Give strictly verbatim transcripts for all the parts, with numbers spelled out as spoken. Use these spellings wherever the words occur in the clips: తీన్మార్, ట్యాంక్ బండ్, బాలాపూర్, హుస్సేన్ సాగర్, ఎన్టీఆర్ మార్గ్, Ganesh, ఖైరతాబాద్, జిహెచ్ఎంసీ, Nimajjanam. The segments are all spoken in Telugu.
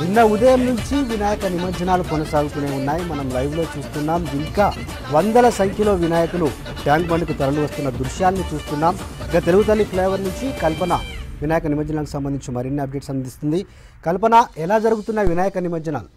నిన్న ఉదయం నుంచి వినాయక నిమజ్జనాలు కొనసాగుతూనే ఉన్నాయి। మనం లైవ్ లో చూస్తున్నాం, ఇంకా వందల సంఖ్యలో వినాయకులు ట్యాంక్ బండ్కు తరలి వస్తున్న దృశ్యాలను చూస్తున్నాం। ఇక తెలుగు తల్లి ఫ్లైఓవర్ నుంచి కల్పన వినాయక నిమజ్జనాలకు సంబంధించి మరిన్ని అప్డేట్స్ అందిస్తుంది। కల్పన, ఎలా జరుగుతున్న వినాయక నిమజ్జనాలు?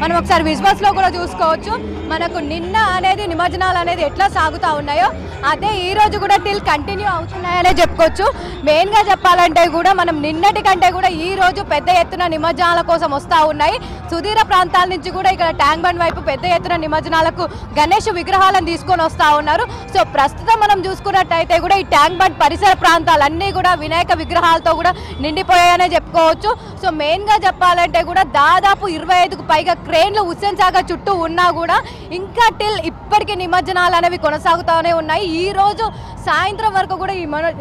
मनोकसारी विजुअल्स चूसुकोवच्चु। मनकु निन्न अनेदी निमज्जनालु अनेदी एट्ला सागुता उन्नायो अदे ई रोजु कूडा टिल कंटिन्यू अवुतुन्नायने चेप्पुकोवच्चु। मेन गा चेप्पालंटे कूडा मनं निन्नटिकंटे कूडा ई रोजु पेद्द एत्तुन निमज्जनाल कोसम वस्ता उन्नायि। सुदीर प्रांताल नुंचि कूडा इक्कड ट्यांक बंड वैपु पेद्द एत्तुन निमज्जनालकु गणेश विग्रहालनु तीसुकोनि वस्ता उन्नारु। सो प्रस्तुतं मनं चूसुकुन्नट्लयिते कूडा ई ट्यांक बंड परिसर प्रांतालन्नी कूडा विनायक विग्रहालतो कूडा निंडिपोयायने चेप्पुकोवच्चु। सो मेन गा चेप्पालंटे कूडा దాదాపు ఇరవై ఐదు కు పైగా క్రేన్లు హుస్సేన్ సాగర్ చుట్టూ ఉన్నా కూడా ఇంకా టిల్ ఇప్పటికి నిమజ్జనాలు అనేవి కొనసాగుతూనే ఉన్నాయి। ఈ రోజు సాయంత్రం వరకు కూడా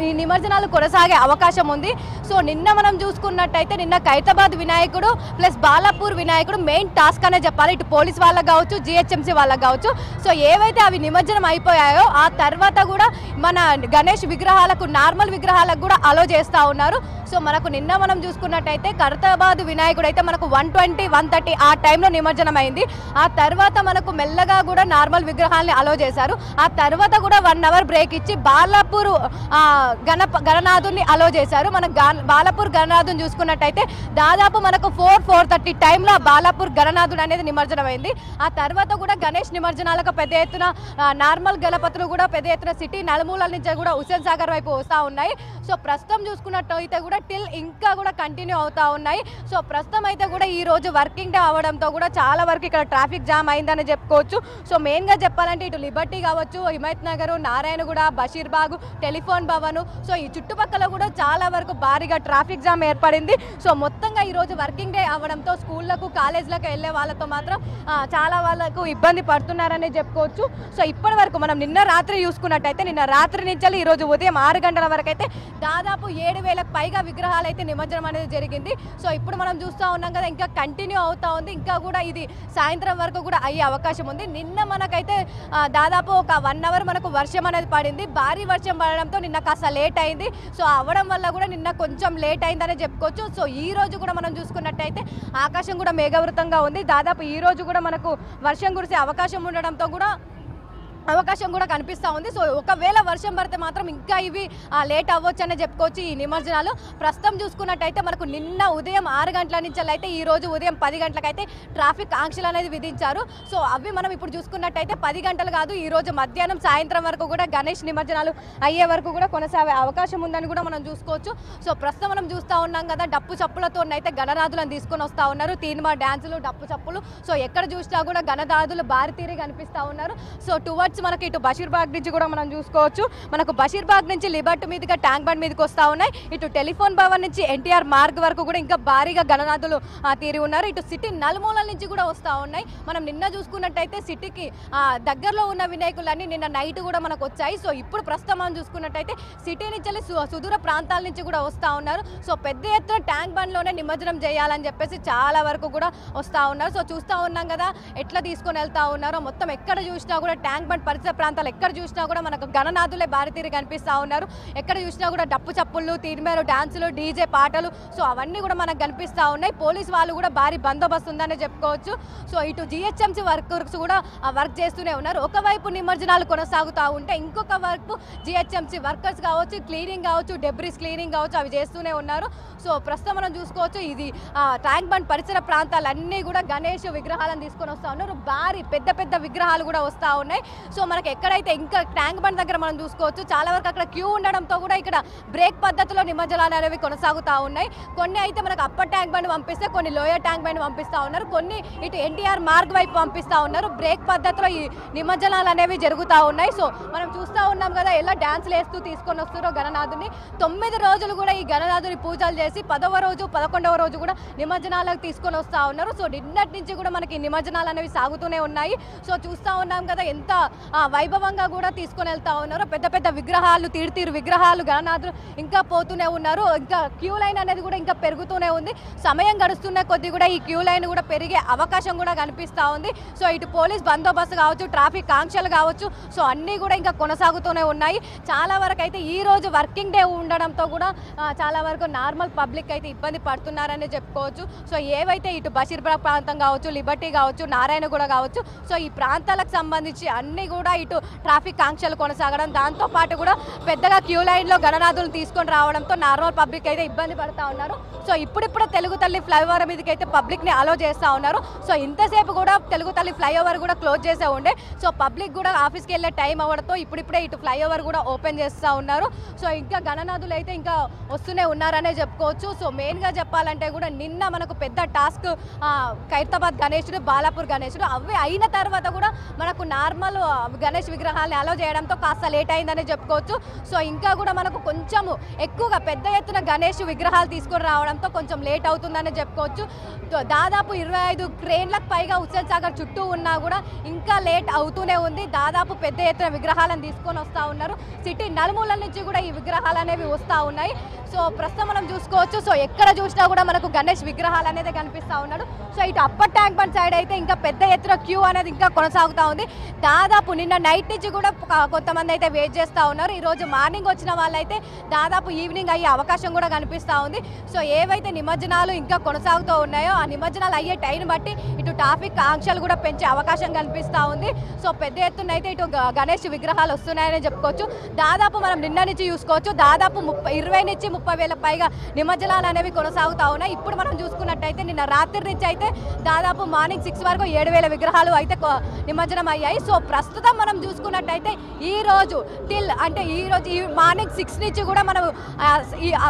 ఈ నిమజ్జనాలు కొనసాగే అవకాశం ఉంది। సో నిన్న మనం చూసుకున్నట్టయితే నిన్న ఖైరతాబాద్ వినాయకుడు ప్లస్ బాలాపూర్ వినాయకుడు మెయిన్ టాస్క్ అనే చెప్పాలి, ఇటు పోలీస్ వాళ్ళకి కావచ్చు, జిహెచ్ఎంసీ వాళ్ళకి కావచ్చు। సో ఏవైతే అవి నిమజ్జనం అయిపోయాయో ఆ తర్వాత కూడా మన గణేష్ విగ్రహాలకు నార్మల్ విగ్రహాలకు కూడా అలో చేస్తా ఉన్నారు। సో మనకు నిన్న మనం చూసుకున్నట్టయితే ఖైరతాబాద్ వినాయకుడు అయితే మనకు వన్ ట్వంటీ వన్ థర్టీ ఆ టైంలో నిమజ్జనం అయింది। ఆ తర్వాత మనకు మెల్లగా కూడా నార్మల్ విగ్రహాలని అలో చేశారు। ఆ తర్వాత కూడా వన్ అవర్ బ్రేక్ ఇచ్చి బాలాపూర్ గణ గణనాథుని అలో చేశారు। మన బాలాపూర్ గణనాథుని చూసుకున్నట్టయితే దాదాపు మనకు ఫోర్ ఫోర్ థర్టీ టైంలో బాలాపూర్ గణనాథుడు అనేది నిమజ్జనం అయింది। ఆ తర్వాత కూడా గణేష్ నిమజ్జనాలకు పెద్ద ఎత్తున నార్మల్ గణపతులు కూడా పెద్ద ఎత్తున సిటీ నలుమూలల నుంచి కూడా హుస్సేన్ సాగర్ వైపు వస్తూ ఉన్నాయి। సో ప్రస్తుతం చూసుకున్నట్టయితే కూడా టిల్ ఇంకా కూడా కంటిన్యూ అవుతూ ఉన్నాయి। సో ప్రస్తుతం అయితే కూడా ఈ రోజు వర్కింగ్ డే అవడంతో కూడా చాలా వరకు ఇక్కడ ట్రాఫిక్ జామ్ అయిందని చెప్పుకోవచ్చు। సో మెయిన్గా చెప్పాలంటే ఇటు లిబర్టీ కావచ్చు, హిమాయత్ నగర్, నారాయణగూడ, బషీర్బాగ్, టెలిఫోన్ భవన్, సో ఈ చుట్టుపక్కల కూడా చాలా వరకు భారీగా ట్రాఫిక్ జామ్ ఏర్పడింది। సో మొత్తంగా ఈరోజు వర్కింగ్ డే అవడంతో స్కూళ్ళకు కాలేజీలకు వెళ్ళే వాళ్ళతో మాత్రం చాలా వాళ్ళకు ఇబ్బంది పడుతున్నారని చెప్పుకోవచ్చు। సో ఇప్పటి వరకు మనం నిన్న రాత్రి చూసుకున్నట్టయితే నిన్న రాత్రి నుంచి ఈరోజు ఉదయం ఆరు గంటల వరకు అయితే దాదాపు ఏడు వేలకు పైగా విగ్రహాలు అయితే నిమజ్జనం అనేది జరిగింది। సో ఇప్పుడు మనం చూస్తూ ఉన్నాం కదా, ఇంకా కంటిన్యూ అవుతా ఉంది, ఇంకా కూడా ఇది సాయంత్రం వరకు కూడా అయ్యే అవకాశం ఉంది। నిన్న మనకైతే దాదాపు ఒక వన్ అవర్ మనకు వర్షం అనేది పడింది, భారీ వర్షం పడడంతో నిన్న కాస్త లేట్ అయింది। సో అవ్వడం వల్ల కూడా నిన్న కొంచెం లేట్ అయిందని చెప్పుకోవచ్చు। సో ఈ రోజు కూడా మనం చూసుకున్నట్టయితే ఆకాశం కూడా మేఘవృతంగా ఉంది, దాదాపు ఈ రోజు కూడా మనకు వర్షం కురిసే అవకాశం ఉండడంతో కూడా అవకాశం కూడా కనిపిస్తూ ఉంది। సో ఒకవేళ వర్షం పడితే మాత్రం ఇంకా ఇవి లేట్ అవ్వచ్చు అనే చెప్పుకోవచ్చు ఈ నిమజ్జనాలు। ప్రస్తుతం చూసుకున్నట్టయితే మనకు నిన్న ఉదయం ఆరు గంటల నుంచి అయితే ఈ రోజు ఉదయం పది గంటలకైతే ట్రాఫిక్ ఆంక్షలు అనేది విధించారు। సో అవి మనం ఇప్పుడు చూసుకున్నట్టయితే పది గంటలు కాదు, ఈ రోజు మధ్యాహ్నం సాయంత్రం వరకు కూడా గణేష్ నిమజ్జనాలు అయ్యే వరకు కూడా కొనసాగే అవకాశం ఉందని కూడా మనం చూసుకోవచ్చు। సో ప్రస్తుతం మనం చూస్తూ ఉన్నాం కదా, డప్పు చప్పులతో అయితే గణనాథులను తీసుకొని వస్తూ ఉన్నారు, తీన్మా డ్యాన్సులు, డప్పు చప్పులు, సో ఎక్కడ చూసినా కూడా గణనాథులు భారీ తీరి కనిపిస్తూ ఉన్నారు। సో టువర్డ్ మనకి ఇటు బషీర్బాగ్ నుంచి కూడా మనం చూసుకోవచ్చు, మనకు బషీర్బాగ్ నుంచి లిబర్టీ మీదుగా ట్యాంక్ బండ్ మీదకి వస్తూ ఉన్నాయి, ఇటు టెలిఫోన్ భవన్ నుంచి ఎన్టీఆర్ మార్గ్ వరకు కూడా ఇంకా భారీగా గణనాథులు తీరి ఉన్నారు, ఇటు సిటీ నలుమూలల నుంచి కూడా వస్తూ ఉన్నాయి। మనం నిన్న చూసుకున్నట్టయితే సిటీకి దగ్గరలో ఉన్న వినాయకులన్నీ నిన్న నైట్ కూడా మనకు వచ్చాయి। సో ఇప్పుడు ప్రస్తుతం మనం చూసుకున్నట్టయితే సిటీ నుంచి సుదూర ప్రాంతాల నుంచి కూడా వస్తూ ఉన్నారు। సో పెద్ద ఎత్తున ట్యాంక్ బండ్లోనే నిమజ్జనం చేయాలని చెప్పేసి చాలా వరకు కూడా వస్తూ ఉన్నారు। సో చూస్తూ ఉన్నాం కదా ఎట్లా తీసుకొని వెళ్తా ఉన్నారో, మొత్తం ఎక్కడ చూసినా కూడా ట్యాంక్ బండ్ పరిసర ప్రాంతాలు ఎక్కడ చూసినా కూడా మనకు గణనాథులే భారీతీరి కనిపిస్తూ ఉన్నారు, ఎక్కడ చూసినా కూడా డప్పు చప్పుళ్ళు, తీర్మేరు డాన్సులు, డీజే పాటలు, సో అవన్నీ కూడా మనకు కనిపిస్తూ ఉన్నాయి। పోలీస్ వాళ్ళు కూడా భారీ బందోబస్తు ఉందని చెప్పుకోవచ్చు। సో ఇటు జిహెచ్ఎంసీ వర్కర్స్ కూడా వర్క్ చేస్తూనే ఉన్నారు। ఒకవైపు నిమజ్జనాలు కొనసాగుతూ ఉంటే ఇంకొక వైపు జిహెచ్ఎంసీ వర్కర్స్ కావచ్చు, క్లీనింగ్ కావచ్చు, డెబ్రిస్ క్లీనింగ్ కావచ్చు, అవి చేస్తూనే ఉన్నారు। సో ప్రస్తుతం మనం చూసుకోవచ్చు ఇది ట్యాంక్ బండ్ పరిసర ప్రాంతాలన్నీ కూడా గణేష్ విగ్రహాలను తీసుకొని వస్తూ ఉన్నారు, భారీ పెద్ద పెద్ద విగ్రహాలు కూడా వస్తూ ఉన్నాయి। సో మనకు ఎక్కడైతే ఇంకా ట్యాంక్ బండ్ దగ్గర మనం చూసుకోవచ్చు చాలా వరకు అక్కడ క్యూ ఉండడంతో కూడా ఇక్కడ బ్రేక్ పద్ధతిలో నిమజ్జనాలు అనేవి కొనసాగుతూ ఉన్నాయి। కొన్ని అయితే మనకు అప్పర్ ట్యాంక్ బండ్ పంపిస్తే కొన్ని లోయర్ ట్యాంక్ బండ్ పంపిస్తూ ఉన్నారు, కొన్ని ఇటు ఎన్టీఆర్ మార్గ్ వైపు పంపిస్తూ ఉన్నారు, బ్రేక్ పద్ధతిలో ఈ నిమజ్జనాలు అనేవి జరుగుతూ ఉన్నాయి। సో మనం చూస్తూ ఉన్నాం కదా ఎలా డ్యాన్స్లు వేస్తూ తీసుకొని వస్తున్నారో గణనాథుని, తొమ్మిది రోజులు కూడా ఈ గణనాథుని పూజలు చేసి పదవ రోజు పదకొండవ రోజు కూడా నిమజ్జనాలకు తీసుకొని వస్తూ ఉన్నారు। సో నిన్నటి నుంచి కూడా మనకి నిమజ్జనాలు అనేవి సాగుతూనే ఉన్నాయి। సో చూస్తూ ఉన్నాం కదా ఎంత వైభవంగా కూడా తీసుకొని వెళ్తా ఉన్నారు. పెద్ద పెద్ద విగ్రహాలు తీర్తిరు విగ్రహాలు గణనాథులు ఇంకా పోతూనే ఉన్నారు. ఇంకా క్యూ లైన్ అనేది కూడా ఇంకా పెరుగుతూనే ఉంది. సమయం గడుస్తున్న కొద్ది కూడా ఈ క్యూ లైన్ కూడా పెరిగే అవకాశం కూడా కనిపిస్తా ఉంది. సో ఇటు పోలీస్ బందోబస్తు కావచ్చు, ట్రాఫిక్ ఆంక్షలు కావచ్చు, సో అన్నీ కూడా ఇంకా కొనసాగుతూనే ఉన్నాయి. చాలా వరకు అయితే ఈ రోజు వర్కింగ్ డే ఉండడంతో కూడా చాలా వరకు నార్మల్ పబ్లిక్ అయితే ఇబ్బంది పడుతున్నారని చెప్పుకోవచ్చు. సో ఏవైతే ఇటు బషీర్బాగ్ ప్రాంతం కావచ్చు, లిబర్టీ కావచ్చు, నారాయణగూడ కావచ్చు, సో ఈ ప్రాంతాలకు సంబంధించి అన్నీ కూడా ఇటు ట్రాఫిక్ ఆంక్షలు కొనసాగడం, దాంతోపాటు కూడా పెద్దగా క్యూ లైన్లో గణనాథులు తీసుకొని రావడంతో నార్మల్ పబ్లిక్ అయితే ఇబ్బంది పడుతూ ఉన్నారు. సో ఇప్పుడిప్పుడే తెలుగు తల్లి ఫ్లైఓవర్ మీదకి అయితే పబ్లిక్ని అలో చేస్తూ ఉన్నారు. సో ఇంతసేపు కూడా తెలుగు తల్లి ఫ్లైఓవర్ కూడా క్లోజ్ చేసే ఉండే. సో పబ్లిక్ కూడా ఆఫీస్కి వెళ్ళే టైం అవ్వడంతో ఇప్పుడిప్పుడే ఇటు ఫ్లైఓవర్ కూడా ఓపెన్ చేస్తూ ఉన్నారు. సో ఇంకా గణనాథులు అయితే ఇంకా వస్తూనే ఉన్నారనే చెప్పుకోవచ్చు. సో మెయిన్గా చెప్పాలంటే కూడా నిన్న మనకు పెద్ద టాస్క్ ఖైరతాబాద్ గణేశుడు, బాలాపూర్ గణేశుడు అవి అయిన తర్వాత కూడా మనకు నార్మల్ గణేష్ విగ్రహాలను అలో చేయడంతో కాస్త లేట్ అయిందని చెప్పుకోవచ్చు. సో ఇంకా కూడా మనకు కొంచెము ఎక్కువగా పెద్ద ఎత్తున గణేష్ విగ్రహాలు తీసుకొని రావడంతో కొంచెం లేట్ అవుతుందని చెప్పుకోవచ్చు. దాదాపు ఇరవై ఐదు క్రేన్లకు పైగా హుస్సేన్ సాగర్ చుట్టూ ఉన్నా కూడా ఇంకా లేట్ అవుతూనే ఉంది. దాదాపు పెద్ద ఎత్తున విగ్రహాలను తీసుకొని వస్తూ ఉన్నారు. సిటీ నలుమూలల నుంచి కూడా ఈ విగ్రహాలు అనేవి వస్తూ ఉన్నాయి. సో ప్రస్తుతం మనం చూసుకోవచ్చు. సో ఎక్కడ చూసినా కూడా మనకు గణేష్ విగ్రహాలు అనేది కనిపిస్తూ ఉన్నాడు. సో ఇటు అప్పర్ ట్యాంక్ బండ్ సైడ్ అయితే ఇంకా పెద్ద ఎత్తున క్యూ అనేది ఇంకా కొనసాగుతూ ఉంది. దాదాపు నిన్న నైట్ నుంచి కూడా కొంతమంది అయితే వెయిట్ చేస్తూ ఉన్నారు. ఈరోజు మార్నింగ్ వచ్చిన వాళ్ళైతే దాదాపు ఈవినింగ్ అయ్యే అవకాశం కూడా కనిపిస్తూ ఉంది. సో ఏవైతే నిమజ్జనాలు ఇంకా కొనసాగుతూ ఉన్నాయో ఆ నిమజ్జనాలు అయ్యే టైం బట్టి ఇటు ట్రాఫిక్ ఆంక్షలు కూడా పెంచే అవకాశం కనిపిస్తూ ఉంది. సో పెద్ద ఎత్తున అయితే ఇటు గణేష్ విగ్రహాలు వస్తున్నాయని చెప్పుకోవచ్చు. దాదాపు మనం నిన్న నుంచి చూసుకోవచ్చు. దాదాపు ముప్పై ఇరవై నుంచి ముప్పై వేల పైగా నిమజ్జనాలు అనేవి కొనసాగుతూ ఉన్నాయి. ఇప్పుడు మనం చూసుకున్నట్టయితే నిన్న రాత్రి నుంచి అయితే దాదాపు మార్నింగ్ సిక్స్ వరకు ఏడు వేల విగ్రహాలు అయితే నిమజ్జనం అయ్యాయి. సో ప్రస్తుతం మనం చూసుకున్నట్టయితే ఈ రోజు టిల్ అంటే ఈ రోజు ఈ మార్నింగ్ సిక్స్ నుంచి కూడా మనం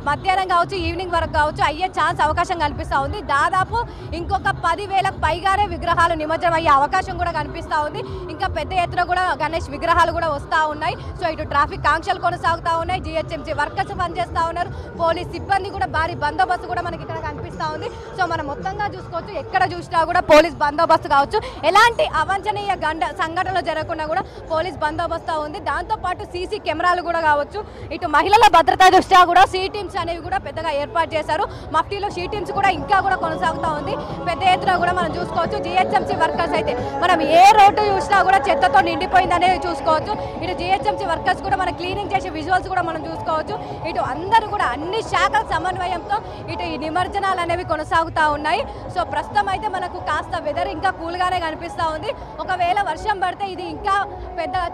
మధ్యాహ్నం కావచ్చు, ఈవినింగ్ వరకు కావచ్చు అయ్యే ఛాన్స్ అవకాశం కనిపిస్తూ ఉంది. దాదాపు ఇంకొక పదివేలకు పైగానే విగ్రహాలు నిమజ్జనం అయ్యే అవకాశం కూడా కనిపిస్తూ ఉంది. ఇంకా పెద్ద ఎత్తున కూడా గణేష్ విగ్రహాలు కూడా వస్తూ ఉన్నాయి. సో ఇటు ట్రాఫిక్ ఆంక్షలు కొనసాగుతూ ఉన్నాయి. జిహెచ్ఎంసీ వర్కర్స్ పనిచేస్తూ ఉన్నారు. పోలీస్ సిబ్బంది కూడా భారీ బందోబస్తు కూడా మనకి ఇక్కడ కనిపిస్తూ ఉంది. సో మనం మొత్తంగా చూసుకోవచ్చు. ఎక్కడ చూసినా కూడా పోలీస్ బందోబస్తు కావచ్చు, ఎలాంటి అవాంఛనీయ గండ సంఘటనలు జరగకుండా కూడా పోలీస్ బందోబస్తు ఉంది. దాంతోపాటు సీసీ కెమెరాలు కూడా కావచ్చు, ఇటు మహిళల భద్రత దృష్ట్యా కూడా సీ టీమ్స్ అనేవి కూడా పెద్దగా ఏర్పాటు చేశారు. మఫ్టీలో సీ టీమ్స్ కూడా ఇంకా కూడా కొనసాగుతూ ఉంది. పెద్ద ఎత్తున కూడా మనం చూసుకోవచ్చు. జిహెచ్ఎంసీ వర్కర్స్ అయితే మనం ఏ రోడ్డు చూసినా కూడా చెత్తతో నిండిపోయింది అనేది చూసుకోవచ్చు. ఇటు జిహెచ్ఎంసీ వర్కర్స్ కూడా మనం క్లీనింగ్ చేసే విజువల్స్ కూడా మనం చూసుకోవచ్చు. ఇటు అందరూ కూడా అన్ని శాఖల సమన్వయంతో ఇటు ఈ నిమజ్జనాలు అనేవి కొనసాగుతూ ఉన్నాయి. సో ప్రస్తుతం అయితే మనకు కాస్త వెదర్ ఇంకా కూల్గానే కనిపిస్తూ ఉంది. ఒకవేళ వర్షం పడితే ఇది ఇంకా పెద్ద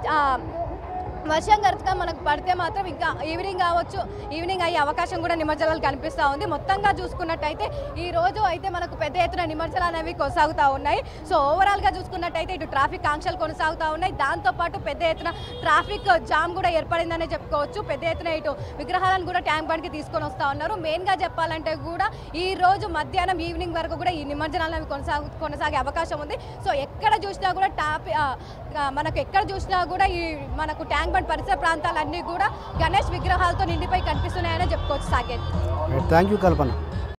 వర్షం కనుక మనకు పడితే మాత్రం ఇంకా ఈవినింగ్ కావచ్చు, ఈవినింగ్ అయ్యే అవకాశం కూడా నిమజ్జనాలు కనిపిస్తూ ఉంది. మొత్తంగా చూసుకున్నట్టయితే ఈ రోజు అయితే మనకు పెద్ద ఎత్తున నిమజ్జనాలు అనేవి కొనసాగుతూ ఉన్నాయి. సో ఓవరాల్గా చూసుకున్నట్టయితే ఇటు ట్రాఫిక్ ఆంక్షలు కొనసాగుతూ ఉన్నాయి. దాంతోపాటు పెద్ద ఎత్తున ట్రాఫిక్ జామ్ కూడా ఏర్పడిందనే చెప్పుకోవచ్చు. పెద్ద ఎత్తున ఇటు విగ్రహాలను కూడా ట్యాంక్ బండ్కి తీసుకొని వస్తూ ఉన్నారు. మెయిన్గా చెప్పాలంటే కూడా ఈ రోజు మధ్యాహ్నం ఈవినింగ్ వరకు కూడా ఈ నిమజ్జనాలు అనేవి కొనసాగు కొనసాగే అవకాశం ఉంది. సో ఎక్కడ చూసినా కూడా ట్రాఫిక్ మనకు ఎక్కడ చూసినా కూడా ఈ మనకు ట్యాంక్ బండ్ పరిసర ప్రాంతాలన్నీ కూడా గణేష్ విగ్రహాలతో నిండిపోయి కనిపిస్తున్నాయని చెప్పుకోవచ్చు. సాగేది థ్యాంక్ యూ కల్పన.